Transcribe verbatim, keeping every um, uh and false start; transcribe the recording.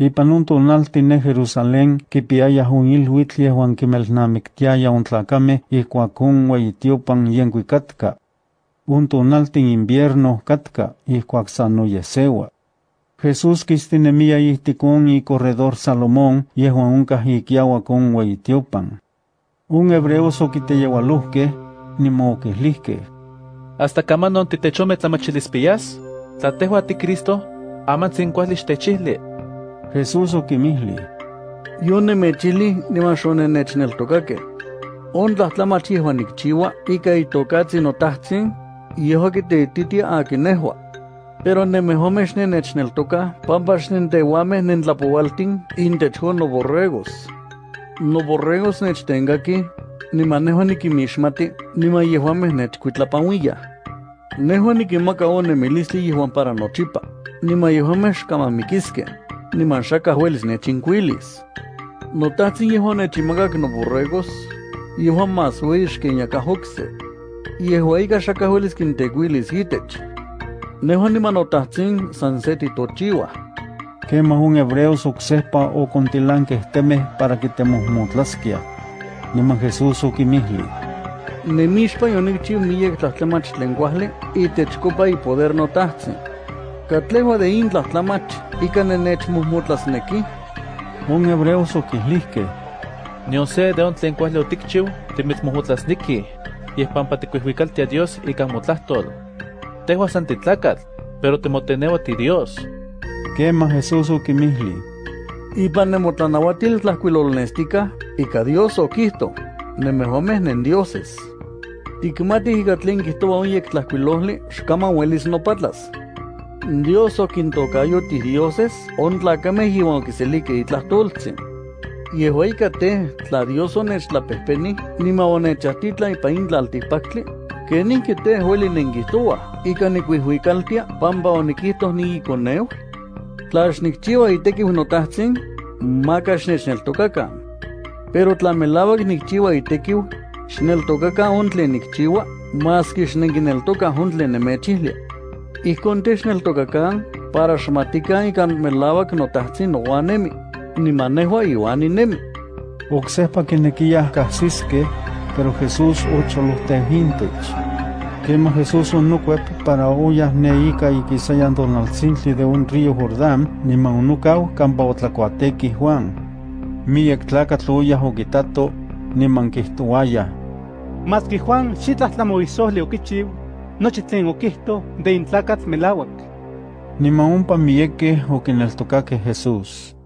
Ipan untonaltine Jerusalén, kipiaya hun ilhuitlia huan kimelnamiktiaya untlacame, ihcuacun hueyitiopan yencuicatca. Untonaltin invierno catca, ihcuacsanoyesewa. Jesús kistinemia ihticon y corredor Salomón, yehuancaj iquiahuacon hueyitiopan. Un hebreo soquiteyewaluzque, ni moqueslizque. Hasta camanon titechometzamachilispías, tlatehuati Cristo, amatzincuaslichtechisli. Jesús oquimihli. Yo ne mechili ni machone nechneltocaque. Onda tlamachihwanicchiwa, ica itocatzi notahtzin, y yeho quiteititia aquinehua. Pero ne mehomes ne nechneltoca, pampas ne tehuames ne tlapoaltin, intechon los borregos. No borregos nechtengaki, ni manejo ni quimishmati, ni mayehuames nechcuitlapanhuilla. Nejo ni quimacao ne milisli yehuan para nochipa, ni mayehuames camamiquisque. Ni manchaca huelis nechinquilis. Notatzin yehuan nechimacac no borregos, yehuan mas huelis queñacajoxe, yehuaica chaca huelis quintequilis hitech. Nehuan ni manotatzin sanseti tochiwa. Quema un hebreo soxespa o contilán que esteme para que temos motlasquia. Niman Jesús oquimihli. Nemishpa yonicchiu miyek tlatlamach lenguahle y techcopa y poder notatzin. Catlehua de intla tlamach, ikan enech mutlasneki. Un hebreo soquislisque. Ni sé de ontlen cuasle oticchiu, temit mutlasniki, y espampaticuihuicalti a Dios y camutlastor. Tehua santitlacat, pero temoteneo a ti Dios. Quema Jesús oquimihli. Ipan nemotlanahuatil tlascuilolnestica, ica Dios oquisto, nemehomes nen dioses. Ticmati hicatlin quistoba oyec tlascuilosli, xcaman huelis nopatlas. Dios o quintocayo tis dioses, on tlacame jiwan quiselique y tlastoltsin. Yehuaicate, tla Dios o nech tlapespeni, ni maonechatitla y pain tlaltipactli, que ni que te hueli nenguistúa, y canicuihuicaltia, pampa oniquistos ni iconeo. Tlaxnicchiva y tequiunotatzin, macach nechneltocaca. Pero tlamelavac nicchiva y tequiu, xneltocaca ontle nicchiva, más que xnenguineltoca ontle nemechislia. Y contesnel tocacán para shmatica y canmelava que no taxin o anemi, ni manejo y aninemi. Oxespa que nequillas casisque, pero Jesús ocho los tejintech. Quema Jesús un nuquep para ollas neica y quisayan donalcinti de un río Jordán, ni maunucao campa otlacuatequi Juan. Miek tlacatluya o quitato, ni manquistuaya. Mas que Juan, si tlamovisó le oquichivo. Noche tengo quisto de intlacat melawak. Ni maumpa mieque o que en el tocaque Jesús.